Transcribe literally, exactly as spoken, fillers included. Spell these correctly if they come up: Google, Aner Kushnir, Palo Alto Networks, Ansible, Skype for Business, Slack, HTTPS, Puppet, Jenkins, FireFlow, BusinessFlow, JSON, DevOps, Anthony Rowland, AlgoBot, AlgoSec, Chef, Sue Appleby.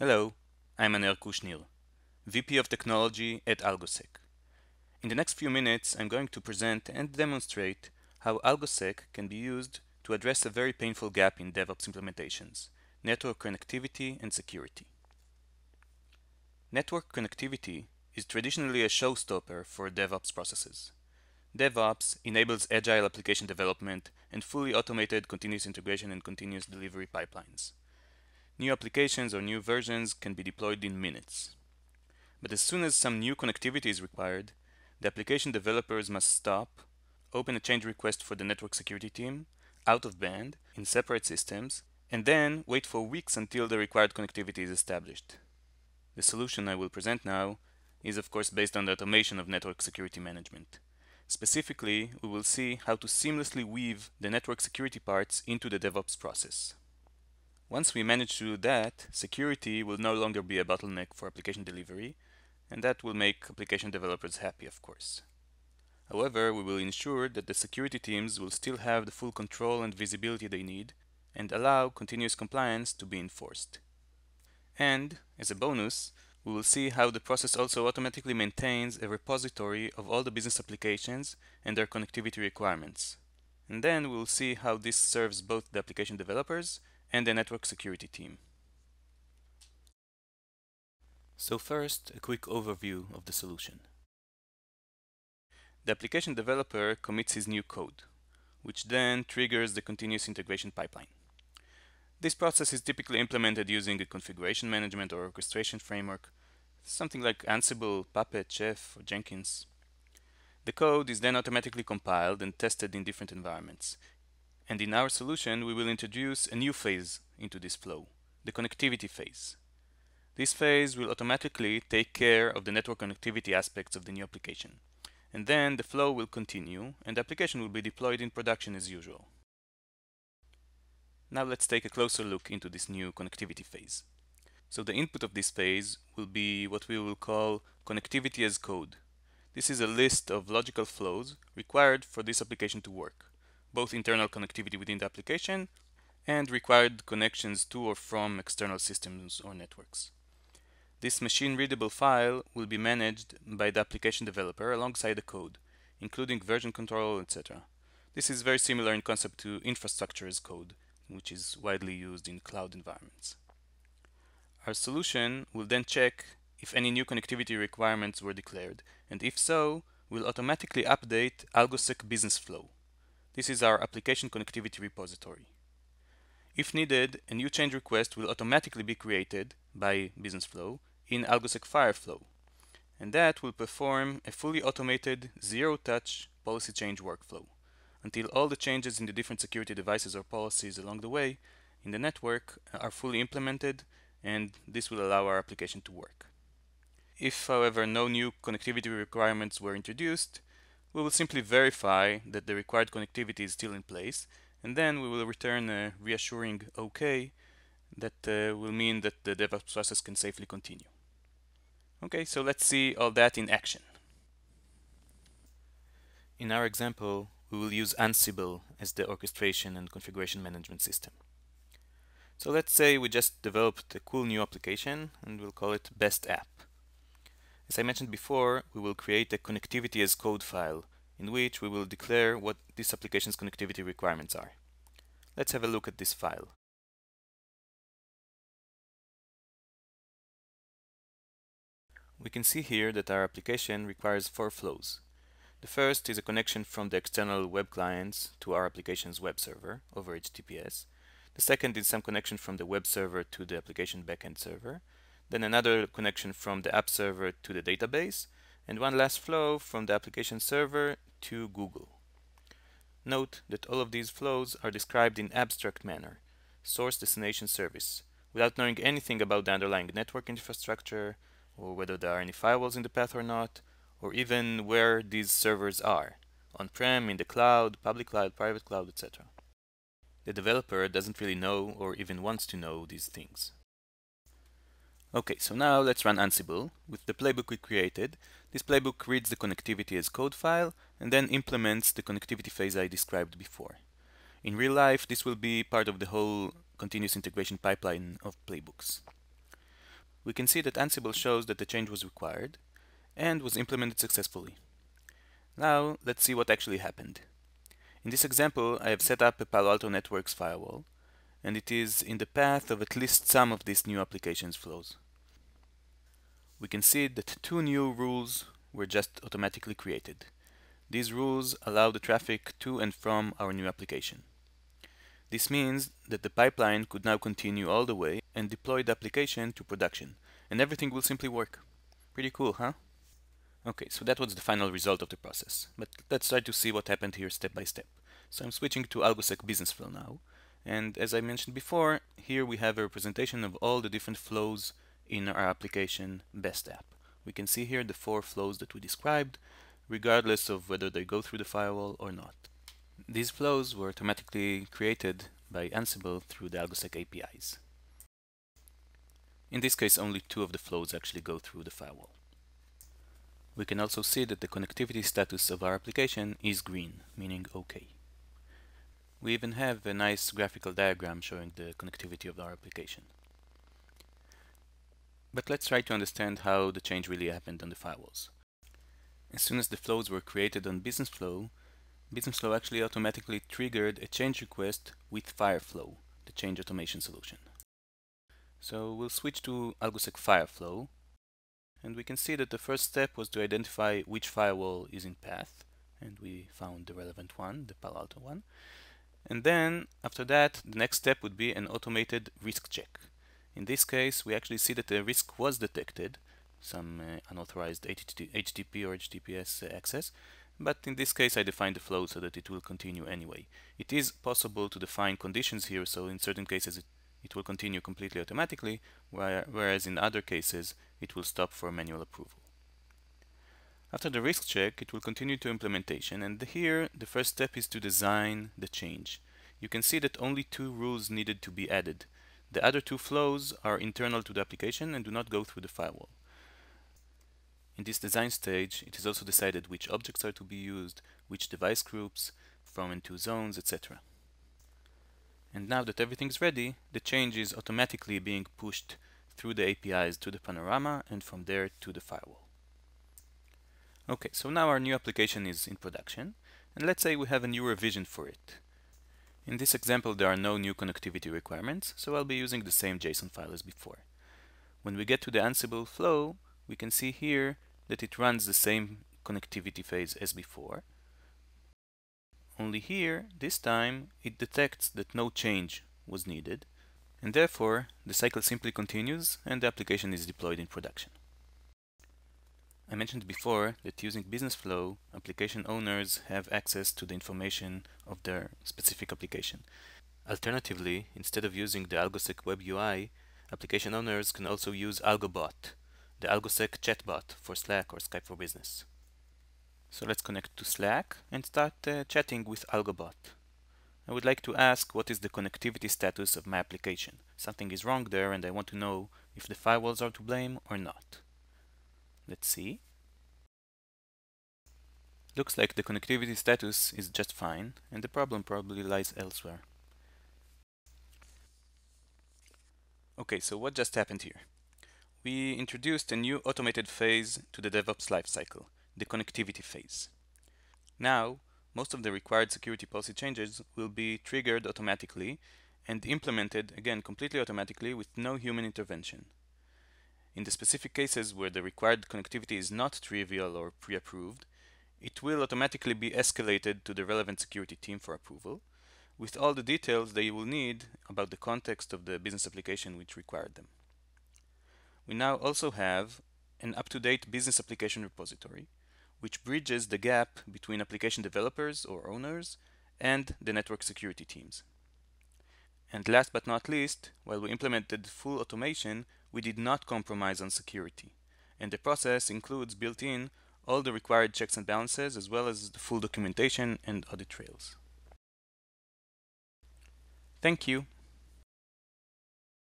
Hello, I'm Aner Kushnir, V P of Technology at AlgoSec. In the next few minutes, I'm going to present and demonstrate how AlgoSec can be used to address a very painful gap in DevOps implementations, network connectivity and security. Network connectivity is traditionally a showstopper for DevOps processes. DevOps enables agile application development and fully automated continuous integration and continuous delivery pipelines. New applications or new versions can be deployed in minutes. But as soon as some new connectivity is required, the application developers must stop, open a change request for the network security team, out of band, in separate systems, and then wait for weeks until the required connectivity is established. The solution I will present now is of course based on the automation of network security management. Specifically, we will see how to seamlessly weave the network security parts into the DevOps process. Once we manage to do that, security will no longer be a bottleneck for application delivery, and that will make application developers happy, of course. However, we will ensure that the security teams will still have the full control and visibility they need, and allow continuous compliance to be enforced. And, as a bonus, we will see how the process also automatically maintains a repository of all the business applications and their connectivity requirements. And then we will see how this serves both the application developers and the network security team. So first, a quick overview of the solution. The application developer commits his new code, which then triggers the continuous integration pipeline. This process is typically implemented using a configuration management or orchestration framework, something like Ansible, Puppet, Chef, or Jenkins. The code is then automatically compiled and tested in different environments. And in our solution, we will introduce a new phase into this flow, the connectivity phase. This phase will automatically take care of the network connectivity aspects of the new application. And then the flow will continue, and the application will be deployed in production as usual. Now let's take a closer look into this new connectivity phase. So the input of this phase will be what we will call connectivity as code. This is a list of logical flows required for this application to work, both internal connectivity within the application and required connections to or from external systems or networks. This machine-readable file will be managed by the application developer alongside the code, including version control, et cetera. This is very similar in concept to infrastructure as code, which is widely used in cloud environments. Our solution will then check if any new connectivity requirements were declared, and if so, will automatically update AlgoSec BusinessFlow. This is our application connectivity repository. If needed, a new change request will automatically be created by BusinessFlow in AlgoSec FireFlow, and that will perform a fully automated zero-touch policy change workflow until all the changes in the different security devices or policies along the way in the network are fully implemented, and this will allow our application to work. If, however, no new connectivity requirements were introduced, we will simply verify that the required connectivity is still in place, and then we will return a reassuring OK that uh, will mean that the DevOps process can safely continue. Okay, so let's see all that in action. In our example, we will use Ansible as the orchestration and configuration management system. So let's say we just developed a cool new application, and we'll call it Best App. As I mentioned before, we will create a connectivity as code file in which we will declare what this application's connectivity requirements are. Let's have a look at this file. We can see here that our application requires four flows. The first is a connection from the external web clients to our application's web server over H T T P S. The second is some connection from the web server to the application backend server. Then another connection from the app server to the database, and one last flow from the application server to Google. Note that all of these flows are described in abstract manner, source destination service, without knowing anything about the underlying network infrastructure, or whether there are any firewalls in the path or not, or even where these servers are, on-prem, in the cloud, public cloud, private cloud, et cetera. The developer doesn't really know or even wants to know these things. Okay, so now let's run Ansible with the playbook we created. This playbook reads the connectivity as code file and then implements the connectivity phase I described before. In real life, this will be part of the whole continuous integration pipeline of playbooks. we can see that Ansible shows that the change was required and was implemented successfully. Now let's see what actually happened. In this example, I have set up a Palo Alto Networks firewall, and it is in the path of at least some of these new applications flows. We can see that two new rules were just automatically created. These rules allow the traffic to and from our new application. This means that the pipeline could now continue all the way and deploy the application to production, and everything will simply work. Pretty cool, huh? Okay, so that was the final result of the process, but let's try to see what happened here step by step. So I'm switching to AlgoSec BusinessFlow now, and as I mentioned before, here we have a representation of all the different flows in our application best app. We can see here the four flows that we described, regardless of whether they go through the firewall or not. These flows were automatically created by Ansible through the AlgoSec A P Is. In this case, only two of the flows actually go through the firewall. We can also see that the connectivity status of our application is green, meaning OK. We even have a nice graphical diagram showing the connectivity of our application. But let's try to understand how the change really happened on the firewalls. As soon as the flows were created on BusinessFlow, BusinessFlow actually automatically triggered a change request with FireFlow, the change automation solution. So we'll switch to AlgoSec FireFlow, and we can see that the first step was to identify which firewall is in path, and we found the relevant one, the Palo Alto one. And then, after that, the next step would be an automated risk check. In this case, we actually see that a risk was detected, some uh, unauthorized H T T P or H T T P S access, but in this case I defined the flow so that it will continue anyway. It is possible to define conditions here, so in certain cases it It will continue completely automatically, whereas in other cases it will stop for manual approval. After the risk check, it will continue to implementation, and here the first step is to design the change. You can see that only two rules needed to be added. The other two flows are internal to the application and do not go through the firewall. In this design stage, it is also decided which objects are to be used, which device groups, from and to zones, et cetera. And now that everything's ready, the change is automatically being pushed through the A P Is to the panorama and from there to the firewall. Okay, so now our new application is in production, and let's say we have a new revision for it. In this example, there are no new connectivity requirements, so I'll be using the same JSON file as before. When we get to the Ansible flow, we can see here that it runs the same connectivity phase as before. Only here, this time, it detects that no change was needed, and therefore the cycle simply continues and the application is deployed in production. I mentioned before that using BusinessFlow, application owners have access to the information of their specific application. Alternatively, instead of using the AlgoSec web U I, application owners can also use AlgoBot, the AlgoSec chatbot for Slack or Skype for Business. So let's connect to Slack and start uh, chatting with AlgoBot. I would like to ask what is the connectivity status of my application. Something is wrong there and I want to know if the firewalls are to blame or not. Let's see. Looks like the connectivity status is just fine, and the problem probably lies elsewhere. Okay, so what just happened here? We introduced a new automated phase to the DevOps lifecycle, the connectivity phase. Now, most of the required security policy changes will be triggered automatically and implemented, again, completely automatically with no human intervention. In the specific cases where the required connectivity is not trivial or pre-approved, it will automatically be escalated to the relevant security team for approval, with all the details they will need about the context of the business application which required them. We now also have an up-to-date business application repository, which bridges the gap between application developers or owners and the network security teams. And last but not least, while we implemented full automation, we did not compromise on security. And the process includes built-in all the required checks and balances, as well as the full documentation and audit trails. Thank you.